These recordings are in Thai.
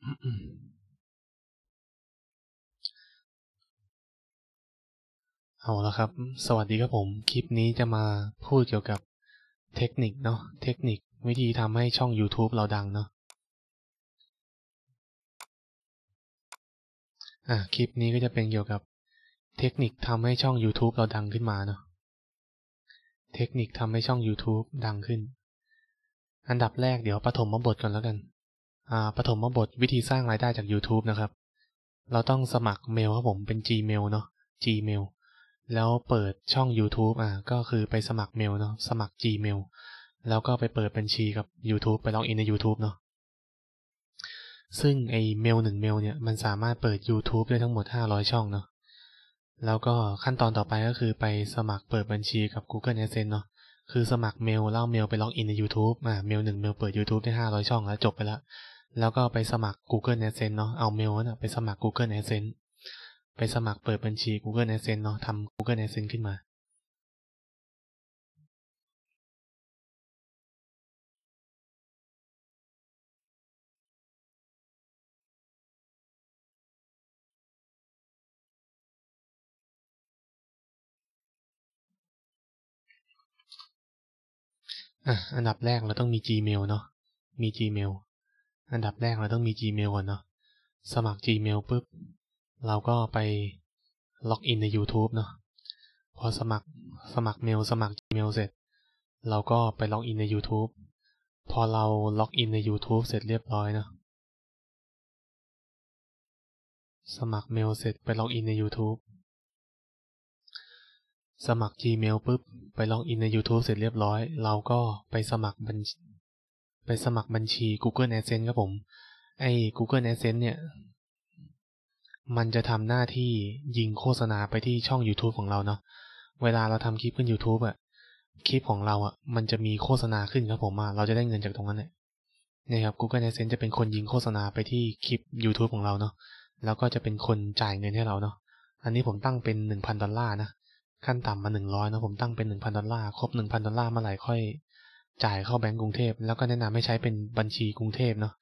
เอาละครับสวัสดีครับผมคลิปนี้จะมาพูดเกี่ยวกับเทคนิคเนาะเทคนิควิธีทำให้ช่อง YouTube เราดังเนาะคลิปนี้ก็จะเป็นเกี่ยวกับเทคนิคทำให้ช่อง YouTube เราดังขึ้นมาเนาะเทคนิคทำให้ช่อง YouTube ดังขึ้นอันดับแรกเดี๋ยวปฐมบทก่อนแล้วกันปฐมบทวิธีสร้างรายได้จาก YouTube นะครับเราต้องสมัครเมลครับผมเป็น Gmail เนาะ Gmail แล้วเปิดช่อง YouTube ก็คือไปสมัครเมลเนาะสมัคร Gmail แล้วก็ไปเปิดบัญชีกับ YouTube ไปล็อกอินใน YouTube เนาะซึ่งไอเมล1เมลเนี่ยมันสามารถเปิด YouTube ได้ทั้งหมด500ช่องเนาะแล้วก็ขั้นตอนต่อไปก็คือไปสมัครเปิดบัญชีกับ Google Adsense เนาะคือสมัครเมลแล้วเมลไปล็อกอินใน YouTube เมล1เมลเปิด YouTube ได้500ช่องแล้วจบไปแล้วแล้วก็ไปสมัคร Google Adsense เนาะเอาเมลน่ะไปสมัคร Google Adsense ไปสมัครเปิดบัญชี Google Adsense เนาะทำ Google Adsense ขึ้นมาอันดับแรกเราต้องมี Gmail เนาะมี Gmail อันดับแรกเราต้องมี Gmail ก่อนเนาะสมัคร Gmail ปุ๊บเราก็ไปล็อกอินใน YouTube เนาะพอสมัครเมลสมัคร Gmail เสร็จเราก็ไปล็อกอินใน YouTube พอเราล็อกอินใน YouTube เสร็จเรียบร้อยเนาะสมัครเมลเสร็จไปล็อกอินใน YouTube สมัคร Gmail ปุ๊บไปล็อกอินใน YouTube เสร็จเรียบร้อยเราก็ไปสมัครบัญชี Google Adsense ครับผมไอ้ Google Adsense เนี่ยมันจะทำหน้าที่ยิงโฆษณาไปที่ช่อง YouTube ของเราเนาะเวลาเราทำคลิปขึ้น YouTube คลิปของเรามันจะมีโฆษณาขึ้นครับผมเราจะได้เงินจากตรงนั้นเนี่ยครับ Google Adsense จะเป็นคนยิงโฆษณาไปที่คลิป YouTube ของเราเนาะแล้วก็จะเป็นคนจ่ายเงินให้เราเนาะอันนี้ผมตั้งเป็น 1,000 ดอลลาร์นะขั้นต่ำมา100นะผมตั้งเป็น 1,000 ดอลลาร์ครบ 1,000 ดอลลาร์เมื่อไหร่ค่อยจ่ายเข้าแบงก์กรุงเทพแล้วก็แนะนำให้ใช้เป็นบัญชีกรุงเทพเนาะ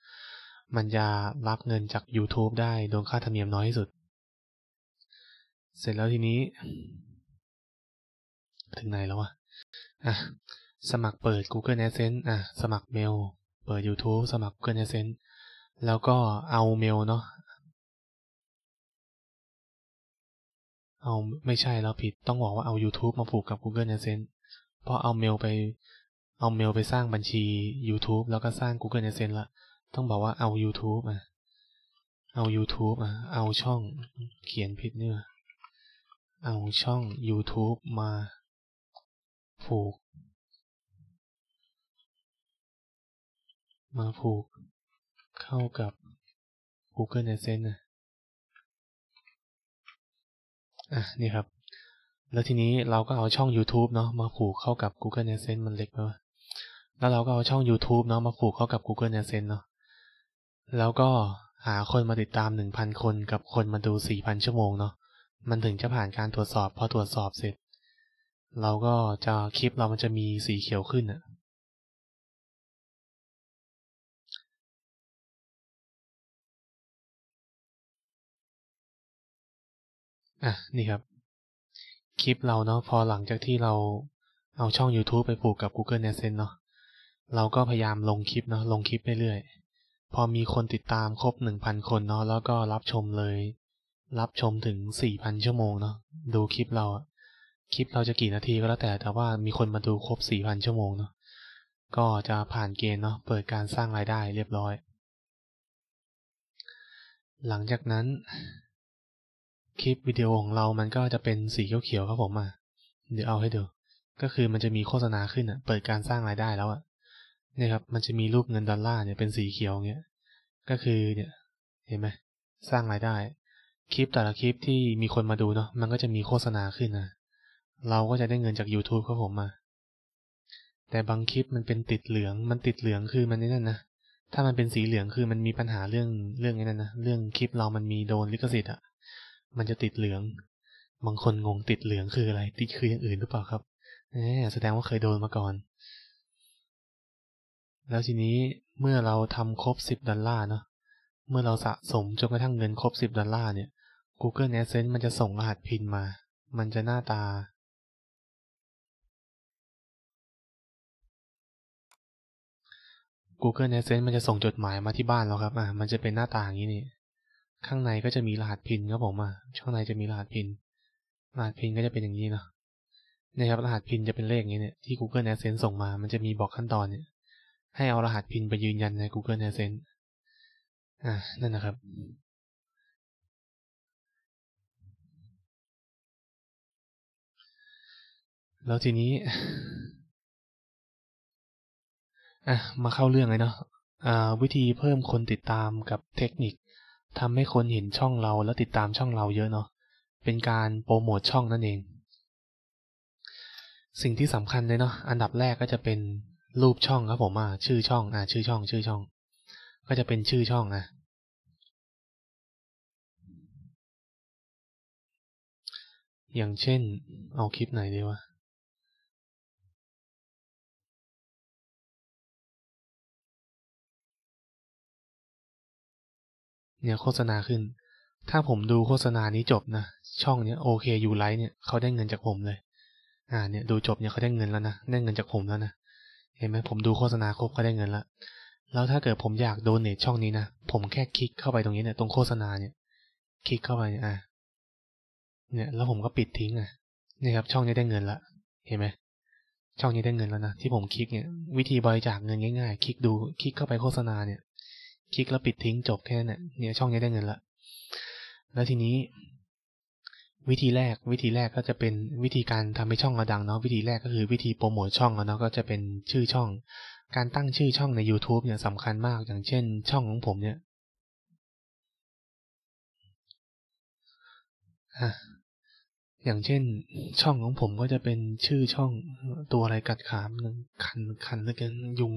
มันจะรับเงินจาก YouTube ได้โดยค่าธรรมเนียมน้อยที่สุดเสร็จแล้วทีนี้ถึงไหนแล้ววะสมัครเปิด Google Adsense สมัครเมลเปิด YouTube สมัคร Google Adsense แล้วก็เอาเมลเนาะไม่ใช่เราผิดต้องบอกว่าเอา YouTube มาผูกกับ Google Adsense พอเอาเมลไปสร้างบัญชี YouTube แล้วก็สร้าง Google Adsense ละต้องบอกว่าเอา YouTube เอา YouTube เอาช่องเขียนผิดเนี่ยเอาช่อง YouTube มาผูกเข้ากับ Google Adsense นี่ครับแล้วทีนี้เราก็เอาช่อง YouTube เนาะมาผูกเข้ากับ Google Adsense มันเล็กไปวะแล้วเราก็เอาช่อง YouTube เนาะมาผูกเข้ากับ Google Adsense เนาะแล้วก็หาคนมาติดตาม 1,000 คนกับคนมาดู 4,000 ชั่วโมงเนาะมันถึงจะผ่านการตรวจสอบพอตรวจสอบเสร็จเราก็จะคลิปเรามันจะมีสีเขียวขึ้นนี่ครับคลิปเราเนาะพอหลังจากที่เราเอาช่อง YouTube ไปผูกกับ Google Adsense เนาะเราก็พยายามลงคลิปเนาะลงคลิปเรื่อยๆพอมีคนติดตามครบ 1,000 คนเนาะแล้วก็รับชมถึง 4,000 ชั่วโมงเนาะดูคลิปเราคลิปเราจะกี่นาทีก็แล้วแต่ว่ามีคนมาดูครบ 4,000 ชั่วโมงเนาะก็จะผ่านเกณฑ์เนาะเปิดการสร้างรายได้เรียบร้อยหลังจากนั้นคลิปวิดีโอของเรามันก็จะเป็นสีเขียวๆครับผมเดี๋ยวเอาให้ดูก็คือมันจะมีโฆษณาขึ้นเปิดการสร้างรายได้แล้วเนี่ยครับมันจะมีรูปเงินดอลลาร์เนี่ยเป็นสีเขียวเงี้ยก็คือเนี่ยเห็นไหมสร้างรายได้คลิปแต่ละคลิปที่มีคนมาดูเนาะมันก็จะมีโฆษณาขึ้นเราก็จะได้เงินจาก YouTube ครับผมแต่บางคลิปมันเป็นติดเหลืองคือมันนี่นั่นนะถ้ามันเป็นสีเหลืองคือมันมีปัญหาเรื่องนี้นั่นนะเรื่องคลิปเรามันมีโดนลิขสิทธิ์มันจะติดเหลืองบางคนงงติดเหลืองคืออะไรติดคืออย่างอื่นหรือเปล่าครับแสดงว่าเคยโดนมาก่อนแล้วทีนี้เมื่อเราทำครบ10 ดอลลาร์เนาะ เมื่อเราสะสมจนกระทั่งเงินครบ$10เนี่ย Google Adsense มันจะส่งรหัส PIN มามันจะหน้าตาGoogle Adsense มันจะส่งจดหมายมาที่บ้านเราครับมันจะเป็นหน้าตาอย่างนี้นี่ข้างในก็จะมีรหัสพินครับผมข้างในจะมีรหัสพินก็จะเป็นอย่างนี้เนาะนะครับรหัสพินจะเป็นเลขอย่างนี้เนี่ยที่ Google Adsense ส่งมามันจะมีบอกขั้นตอนเนี่ยให้เอารหัสพินไปยืนยันใน Google Adsense นั่นนะครับแล้วทีนี้มาเข้าเรื่องเลยเนาะวิธีเพิ่มคนติดตามกับเทคนิคทำให้คนเห็นช่องเราแล้วติดตามช่องเราเยอะเนาะเป็นการโปรโมทช่องนั่นเองสิ่งที่สำคัญเลยเนาะอันดับแรกก็จะเป็นรูปช่องครับผมชื่อช่องชื่อช่องก็จะเป็นชื่อช่องอย่างเช่นเอาคลิปไหนดีวะเนี่ยโฆษณาขึ้นถ้าผมดูโฆษณานี้จบนะช่องเนี้ยโอเคยูไลท์เนี่ยเขาได้เงินจากผมเลยเนี่ยดูจบเนี่ยเขาได้เงินแล้วนะได้เงินจากผมแล้วนะเห็นไหมผมดูโฆษณาครบก็ได้เงินแล้วแล้วถ้าเกิดผมอยากโดเนทช่องนี้นะผมแค่คลิกเข้าไปตรงนี้เนี่ยตรงโฆษณาเนี่ยคลิกเข้าไปเนี่ยแล้วผมก็ปิดทิ้งนี่ครับช่องนี้ได้เงินละเห็นไหมช่องนี้ได้เงินแล้วนะที่ผมคลิกเนี่ยวิธีบริจาคเงินง่ายๆคลิกดูคลิกเข้าไปโฆษณาเนี่ยคลิกแล้วปิดทิ้งจบแค่นั้นเนี่ยช่องนี้ได้เงินละแล้วทีนี้วิธีแรกก็จะเป็นวิธีการทำให้ช่องเราดังเนาะวิธีแรกก็คือวิธีโปรโมทช่องเนาะก็จะเป็นชื่อช่องการตั้งชื่อช่องใน YouTube เนี่ยสำคัญมากอย่างเช่นช่องของผมเนี่ยอย่างเช่นช่องของผมก็จะเป็นชื่อช่องตัวอะไรกัดขาคันแล้วกันยุง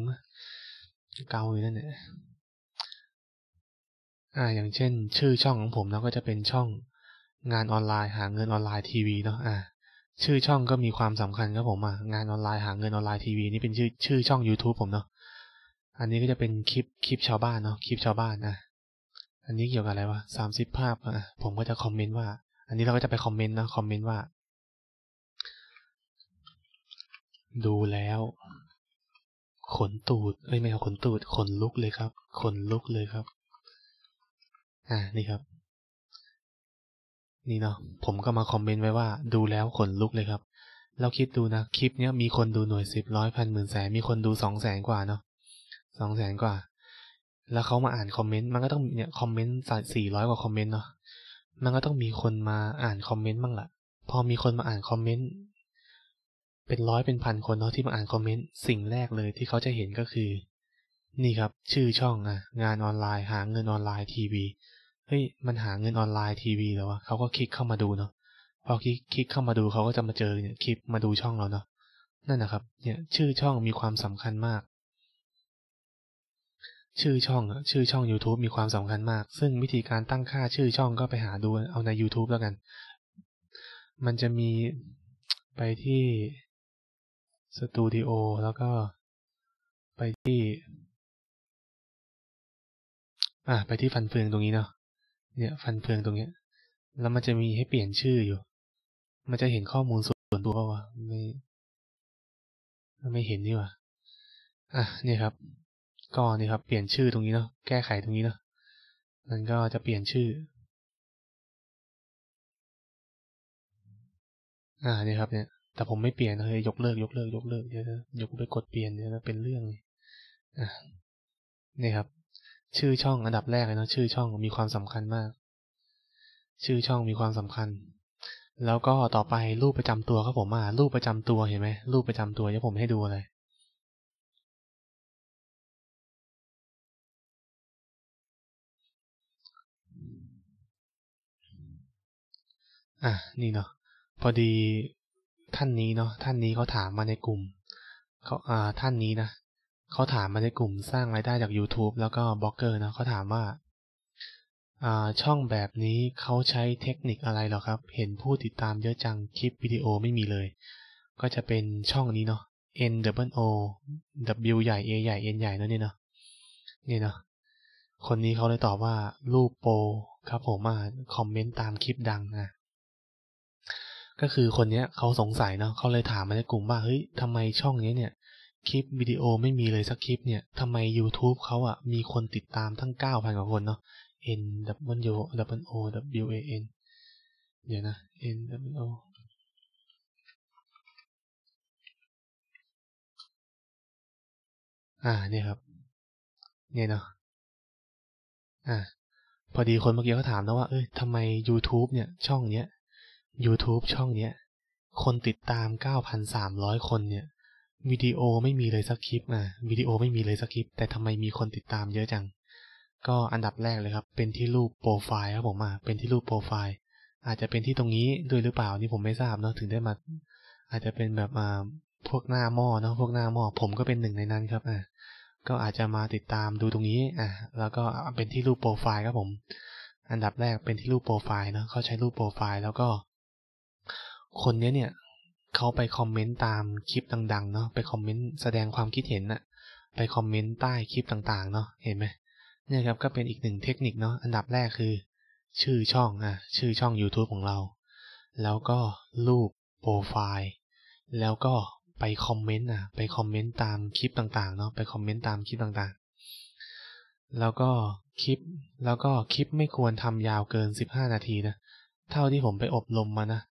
เกาอยู่นั่นแหละอย่างเช่นชื่อช่องของผมเนาะก็จะเป็นช่องงานออนไลน์หาเงินออนไลน์ทีวีเนาะชื่อช่องก็มีความสำคัญครับผมงานออนไลน์หาเงินออนไลน์ทีวีนี่เป็นชื่อช่อง YouTube ผมเนาะอันนี้ก็จะเป็นคลิปชาวบ้านเนาะคลิปชาวบ้านอันนี้เกี่ยวกับอะไรวะ30ภาพผมก็จะคอมเมนต์ว่าอันนี้เราก็จะไปคอมเมนต์นะคอมเมนต์ว่าดูแล้วขนตูดไม่เอาขนตูดขนลุกเลยครับขนลุกเลยครับนี่ครับนี่เนาะผมก็มาคอมเมนต์ไว้ว่าดูแล้วขนลุกเลยครับเราคิดดูนะคลิปเนี้ยมีคนดูหน่วย10 100 10,000 แสนมีคนดู200,000กว่าเนาะ200,000กว่าแล้วเขามาอ่านคอมเมนต์มันก็ต้องเนี่ยคอมเมนต์400กว่าคอมเมนต์เนาะมันก็ต้องมีคนมาอ่านคอมเมนต์บ้างแหละพอมีคนมาอ่านคอมเมนต์เป็นร้อยเป็นพันคนเนาะที่มาอ่านคอมเมนต์สิ่งแรกเลยที่เขาจะเห็นก็คือนี่ครับชื่อช่องงานออนไลน์หาเงินออนไลน์ทีวีเฮ้ยมันหาเงินออนไลน์ทีวีแล้ววะเขาก็คลิกเข้ามาดูเนาะพอคลิกเข้ามาดูเขาก็จะมาเจอเนี่ยคลิปมาดูช่องเราเนาะนั่นนะครับเนี่ยชื่อช่องมีความสำคัญมากชื่อช่อง YouTube มีความสำคัญมากซึ่งวิธีการตั้งค่าชื่อช่องก็ไปหาดูเอาใน YouTube แล้วกันมันจะมีไปที่สตูดิโอแล้วก็ไปที่ฟันเฟืองตรงนี้เนาะเนี่ยฟันเฟืองตรงเนี้ยแล้วมันจะมีให้เปลี่ยนชื่ออยู่มันจะเห็นข้อมูลส่วนตัววะไม่เห็นนี่วะนี่ครับก็นี่ครับเปลี่ยนชื่อตรงนี้เนาะแก้ไขตรงนี้เนาะมันก็จะเปลี่ยนชื่อนี่ครับเนี่ยแต่ผมไม่เปลี่ยนเลยยกเลิกเดี๋ยวไปกดเปลี่ยนเนี่ยเป็นเรื่องนี่ครับชื่อช่องอันดับแรกเลยเนาะชื่อช่องมีความสำคัญมากชื่อช่องมีความสำคัญแล้วก็ต่อไปรูปประจำตัวครับผมรูปประจำตัวเห็นไหมรูปประจำตัวเดี๋ยวผมให้ดูเลยนี่เนาะพอดีท่านนี้เนาะท่านนี้เขาถามมาในกลุ่มเขาท่านนี้นะเขาถามมาในกลุ่มสร้างรายได้จาก YouTube แล้วก็บล็อกเกอร์นะเขาถามว่าช่องแบบนี้เขาใช้เทคนิคอะไรหรอครับเห็นผู้ติดตามเยอะจังคลิปวิดีโอไม่มีเลยก็จะเป็นช่องนี้เนาะ N O W ใหญ่ A ใหญ่ N ใหญ่นั่นนี่เนาะ คนนี้เขาเลยตอบว่ารูปโปครับผมมาคอมเมนต์ตามคลิปดังนะก็คือคนเนี้ยเขาสงสัยเนาะเขาเลยถามมาในกลุ่มว่าเฮ้ยทำไมช่องนี้เนี่ยคลิปวิดีโอไม่มีเลยสักคลิปเนี่ยทำไม YouTube เขาอะมีคนติดตามทั้ง 9,000 กว่าคนเนาะ NWOWAN เดี๋ยวนะ NWO เนี่ยครับเนี่ยเนาะพอดีคนเมื่อกี้เขาถามนะว่าเอ้ยทำไม YouTube เนี่ยช่องเนี้ย YouTube ช่องเนี้ยคนติดตาม 9,300 คนเนี่ยวิดีโอไม่มีเลยสักคลิปวิดีโอไม่มีเลยสักคลิปแต่ทำไมมีคนติดตามเยอะจังก็อันดับแรกเลยครับเป็นที่รูปโปรไฟล์ครับผมเป็นที่รูปโปรไฟล์อาจจะเป็นที่ตรงนี้ด้วยหรือเปล่านี่ผมไม่ทราบเนาะถึงได้มาอาจจะเป็นแบบพวกหน้าหม้อเนาะพวกหน้าหม้อผมก็เป็นหนึ่งในนั้นครับก็อาจจะมาติดตามดูตรงนี้แล้วก็เป็นที่รูปโปรไฟล์ครับผมอันดับแรกเป็นที่รูปโปรไฟล์เนาะเขาใช้รูปโปรไฟล์แล้วก็คนนี้เนี่ยเขาไปคอมเมนต์ตามคลิปดังๆเนาะไปคอมเมนต์แสดงความคิดเห็นนะไปคอมเมนต์ใต้คลิปต่างๆเนาะเห็นไหมเนี่ยครับก็เป็นอีกหนึ่งเทคนิคเนาะอันดับแรกคือชื่อช่องชื่อช่อง YouTube ของเราแล้วก็รูปโปรไฟล์แล้วก็ไปคอมเมนต์ไปคอมเมนต์ตามคลิปต่างๆเนาะไปคอมเมนต์ตามคลิปต่างๆแล้วก็คลิปไม่ควรทำยาวเกิน15นาทีนะเท่าที่ผมไปอบรมมานะ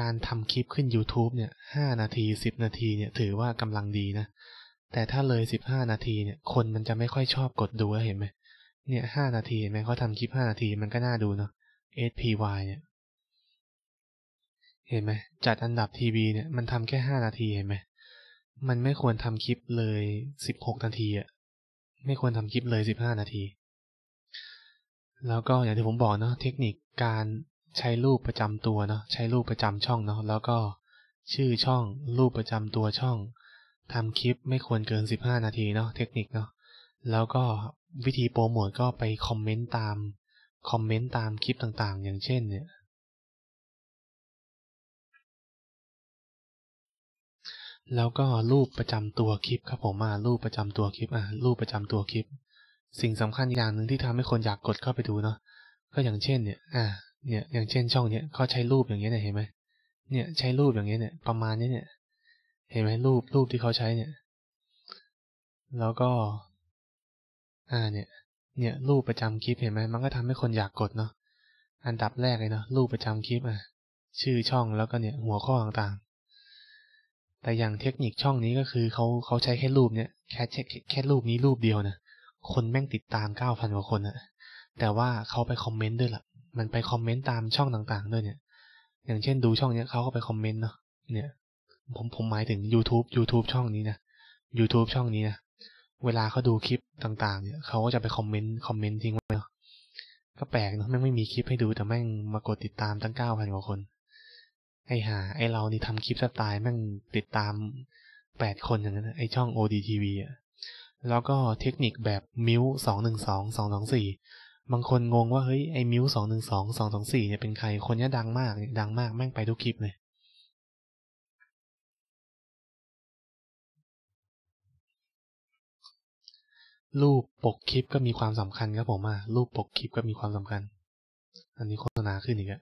การทำคลิปขึ้น YouTube เนี่ย5นาที10นาทีเนี่ยถือว่ากำลังดีนะแต่ถ้าเลย15นาทีเนี่ยคนมันจะไม่ค่อยชอบกดดูเห็นไหมเนี่ย5นาทีเห็นไหมเขาทำคลิป5นาทีมันก็น่าดูเนาะ HPY เนี่ยเห็นไหมจัดอันดับทีวีเนี่ยมันทำแค่5นาทีเห็นไหมมันไม่ควรทำคลิปเลย16นาทีไม่ควรทำคลิปเลย15นาทีแล้วก็อย่างที่ผมบอกเนาะเทคนิคการใช้รูปประจำตัวเนาะใช้รูปประจำช่องเนาะแล้วก็ชื่อช่องรูปประจำตัวช่องทำคลิปไม่ควรเกิน15นาทีเนาะเทคนิคเนาะแล้วก็วิธีโปรโมทก็ไปคอมเมนต์ตามคลิปต่างๆอย่างเช่นเนี่ยแล้วก็รูปประจำตัวคลิปครับผมรูปประจำตัวคลิปรูปประจำตัวคลิปสิ่งสำคัญอย่างหนึ่งที่ทำให้คนอยากกดเข้าไปดูเนาะก็อย่างเช่นเนี่ยอย่างเช่นช่องเนี่ยเขาใช้รูปอย่างเงี้ยเห็นไหมเนี่ยใช้รูปอย่างเงี้ยเนี่ยประมาณนี้เนี่ยเห็นไหมรูปที่เขาใช้เนี่ยแล้วก็เนี่ยรูปประจำคลิปเห็นไหมมันก็ทำให้คนอยากกดเนาะอันดับแรกเลยเนาะรูปประจำคลิปชื่อช่องแล้วก็เนี่ยหัวข้อต่างๆแต่อย่างเทคนิคช่องนี้ก็คือเขาใช้แค่รูปเนี่ยแค่รูปนี้รูปเดียวนะคนแม่งติดตาม 9,000 กว่าคนนะแต่ว่าเขาไปคอมเมนต์ด้วยล่ะมันไปคอมเมนต์ตามช่องต่างๆด้วยเนี่ยอย่างเช่นดูช่องเนี้ยเขาก็ไปคอมเมนต์เนาะเนี่ยผมหมายถึง YouTube ช่องนี้นะ YouTube ช่องนี้นะเวลาเขาดูคลิปต่างๆเนี่ยเขาก็จะไปคอมเมนต์ทิ้งไว้เนาะก็แปลกเนาะแม่งไม่มีคลิปให้ดูแต่แม่งมากดติดตามตั้ง 9,000 กว่าคนไอ้ห่าไอ้เรานี่ทำคลิปสไตล์แม่งติดตาม8คนอย่างนั้นไอ้ช่อง ODTV แล้วก็เทคนิคแบบมิว212 224บางคนงงว่าเฮ้ยไอ้มิว212 224เนี่ยเป็นใครคนนี้ดังมากแม่งไปทุกคลิปเลยรูปปกคลิปก็มีความสำคัญครับผมรูปปกคลิปก็มีความสำคัญอันนี้โฆษณาขึ้นอีก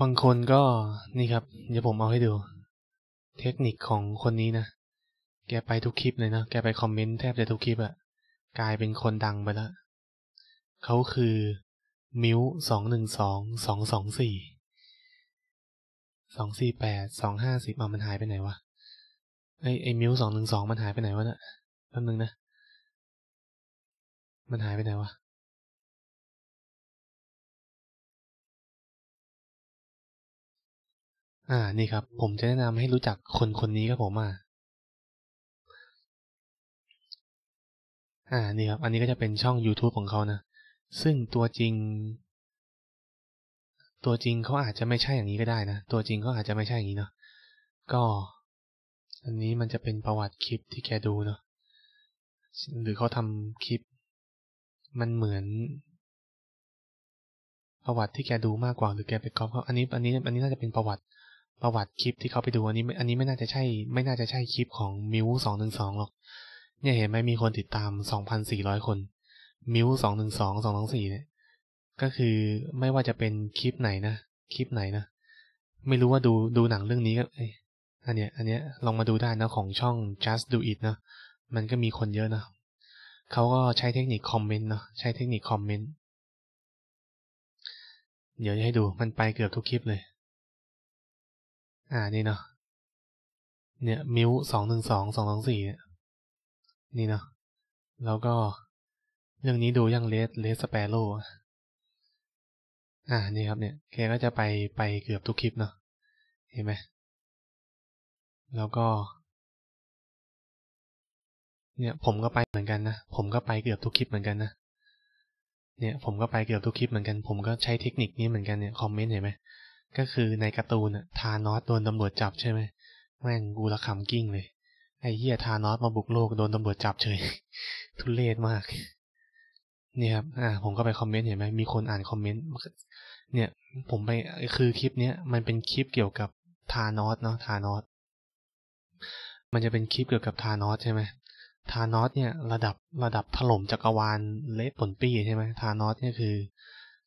บางคนก็นี่ครับเดี๋ยวผมเอาให้ดู เทคนิคของคนนี้นะแกไปทุกคลิปเลยนะแกไปคอมเมนต์แทบจะทุกคลิปอะกลายเป็นคนดังไปแล้วเขาคือมิ้ว212 224 248 250มันหายไปไหนวะไอมิ้ว212มันหายไปไหนวะเนี่ยแป๊บนึงนะมันหายไปไหนวะนี่ครับผมจะแนะนำให้รู้จักคนนี้ครับผมนี่ครับอันนี้ก็จะเป็นช่อง YouTube ของเขานะซึ่งตัวจริงเขาอาจจะไม่ใช่อย่างนี้ก็ได้นะตัวจริงเขาอาจจะไม่ใช่อย่างนี้เนาะก็อันนี้มันจะเป็นประวัติคลิปที่แกดูเนาะหรือเขาทำคลิปมันเหมือนประวัติที่แกดูมากกว่าหรือแกไปก๊อปเขาอันนี้น่าจะเป็นประวัติคลิปที่เขาไปดูอันนี้ไม่น่าจะใช่คลิปของมิว212หรอกเนี่ยเห็นไหมมีคนติดตาม 2,400 คนมิว212 224เนี่ยก็คือไม่ว่าจะเป็นคลิปไหนนะไม่รู้ว่าดูหนังเรื่องนี้ก็อันเนี้ยลองมาดูได้นะของช่อง just do it นะมันก็มีคนเยอะนะเขาก็ใช้เทคนิคคอมเมนต์เนาะใช้เทคนิคคอมเมนต์เดี๋ยวจะให้ดูมันไปเกือบทุกคลิปเลยนี่เนาะเนี่ยมิว212 224นี่เนาะแล้วก็เรื่องนี้ดูยังเลสสเปโร่นี่ครับเนี่ยแกก็จะไปเกือบทุกคลิปเนาะเห็นไหมแล้วก็เนี่ยผมก็ไปเหมือนกันนะผมก็ไปเกือบทุกคลิปเหมือนกันนะเนี่ยผมก็ไปเกือบทุกคลิปเหมือนกันผมก็ใช้เทคนิคนี้เหมือนกันเนี่ยคอมเมนต์เห็นไหมก็คือในการ์ตูนอะธานอสโดนตำรวจจับใช่ไหมแม่งกูระคำกิ้งเลยไอ้เหี้ยธานอสมาบุกโลกโดนตำรวจจับเฉย ทุเรศมากนี่ครับผมก็ไปคอมเมนต์เห็นไหมมีคนอ่านคอมเมนต์เนี่ยผมไปคือคลิปเนี้ยมันเป็นคลิปเกี่ยวกับธานอสเนาะธานอสมันจะเป็นคลิปเกี่ยวกับธานอสใช่ไหมธานอสเนี่ยระดับถล่มจักรวาลเละป่นปี้ใช่ไหมธานอสเนี่ยคือ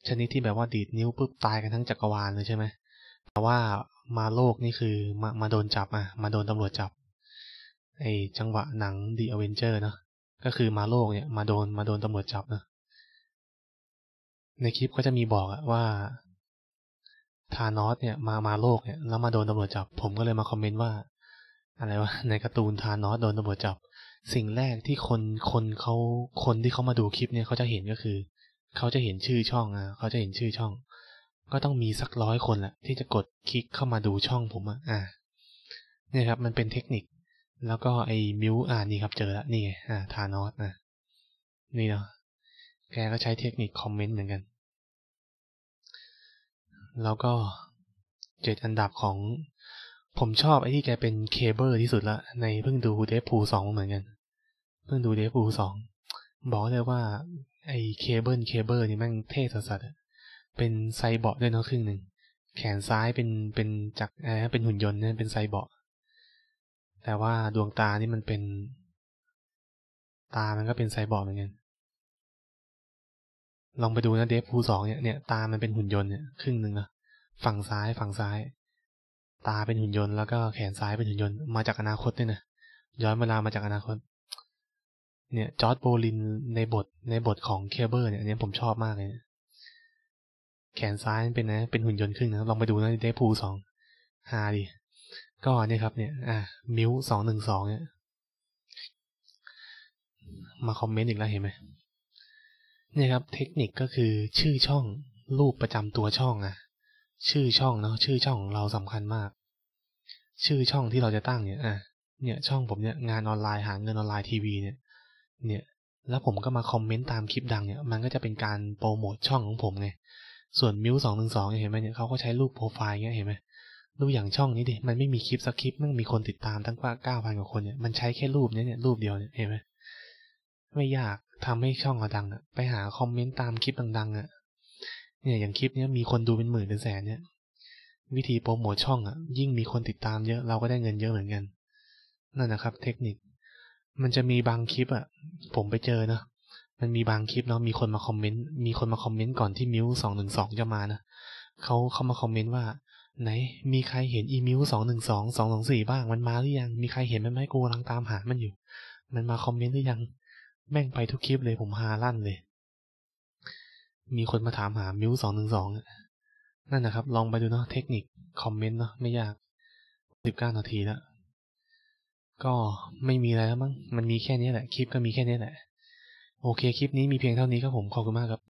ชนิดที่แบบว่าดีดนิ้วปุ๊บตายกันทั้งจักรวาลเลยใช่ไหมแต่ว่ามาโลกนี่คือมาโดนจับมาโดนตำรวจจับไอจังหวะหนัง The Avenger เนาะก็คือมาโลกเนี่ยมาโดนตำรวจจับนะในคลิปก็จะมีบอกว่าธานอสเนี่ยมาโลกเนี่ยแล้วมาโดนตำรวจจับผมก็เลยมาคอมเมนต์ว่าอะไรวะในการ์ตูนธานอสโดนตำรวจจับสิ่งแรกที่คนที่เขามาดูคลิปเนี่ยเขาจะเห็นก็คือเขาจะเห็นชื่อช่องเขาจะเห็นชื่อช่องก็ต้องมีสัก100คนแหละที่จะกดคลิกเข้ามาดูช่องผมเนี่ยครับมันเป็นเทคนิคแล้วก็ไอ้มิวนี่ครับเจอแล้วนี่ไงธานอสนี่เนาะแกก็ใช้เทคนิคคอมเมนต์เหมือนกันแล้วก็7อันดับของผมชอบไอ้ที่แกเป็นเคเบิลที่สุดละในเพิ่งดูเดฟพู2เหมือนกันเพิ่งดูเดฟพู2บอกเลยว่าไอ้เคเบิลนี่แม่งเท่สัสเป็นไซบอทด้วยเนาะครึ่งหนึ่งแขนซ้ายเป็นจากเป็นหุ่นยนต์เนี่ยเป็นไซบอทแต่ว่าดวงตานี่มันเป็นตามันก็เป็นไซบอร์กเหมือนกันลองไปดูนะเดฟพู2เนี่ยตามันเป็นหุ่นยนต์เนี่ยครึ่งหนึ่งนะฝั่งซ้ายตาเป็นหุ่นยนต์แล้วก็แขนซ้ายเป็นหุ่นยนต์มาจากอนาคตด้วยนะย้อนเวลามาจากอนาคตเนี่ยจอร์จโบลินในบทของเคเบิลเนี่ยอันนี้ผมชอบมากเลยแขนซ้ายเป็นหุ่นยนต์ครึ่งนะลองไปดูนะเดฟพู2ดิก็เนี่ยครับเนี่ยมิว212เนี่ยมาคอมเมนต์อีกแล้วเห็นไหมเนี่ยครับเทคนิคก็คือชื่อช่องรูปประจำตัวช่องชื่อช่องเนาะชื่อช่องของเราสำคัญมากชื่อช่องที่เราจะตั้งเนี่ยเนี่ยช่องผมเนี่ยงานออนไลน์หาเงินออนไลน์ทีวีเนี่ยแล้วผมก็มาคอมเมนต์ตามคลิปดังเนี่ยมันก็จะเป็นการโปรโมทช่องของผมไงส่วนมิว212เห็นไหมเนี่ยเขาก็ใช้รูปโปรไฟล์เงี้ยเห็นไหมดูอย่างช่องนี้ดิมันไม่มีคลิปสักคลิปมันมีคนติดตามตั้งกว่า 9,000 กว่าคนเนี่ยมันใช้แค่รูปเนี่ยรูปเดียวเนี่ยเห็นไหมไม่ยากทำให้ช่องเราดังไปหาคอมเมนต์ตามคลิปดังๆเนี่ยอย่างคลิปนี้มีคนดูเป็นหมื่นเป็นแสนเนี่ยวิธีโปรโมทช่องยิ่งมีคนติดตามเยอะเราก็ได้เงินเยอะเหมือนกันนั่นนะครับเทคนิคมันจะมีบางคลิปผมไปเจอนะมันมีบางคลิปเนาะมีคนมาคอมเมนต์ก่อนที่มิว212จะมานะเขามาคอมเมนต์ว่า ไหนมีใครเห็นอีมิว212 224บ้างมันมาหรือยังมีใครเห็นมันไหมกูกำลังตามหามันอยู่มันมาคอมเมนต์หรือยังแม่งไปทุกคลิปเลยผมหาลั่นเลยมีคนมาถามหามิว212นั่นนะครับลองไปดูเนาะเทคนิคคอมเมนต์เนาะไม่ยาก19 นาทีแล้วก็ไม่มีอะไรแล้วมั้งมันมีแค่นี้แหละคลิปก็มีแค่นี้แหละโอเคคลิปนี้มีเพียงเท่านี้ครับผมขอบคุณมากครับ